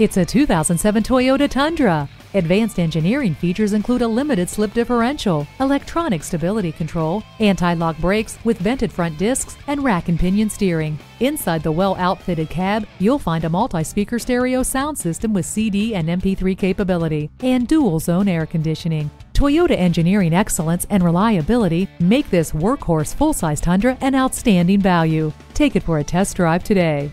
It's a 2007 Toyota Tundra. Advanced engineering features include a limited slip differential, electronic stability control, anti-lock brakes with vented front discs, and rack and pinion steering. Inside the well-outfitted cab, you'll find a multi-speaker stereo sound system with CD and MP3 capability and dual-zone air conditioning. Toyota engineering excellence and reliability make this workhorse full-size Tundra an outstanding value. Take it for a test drive today.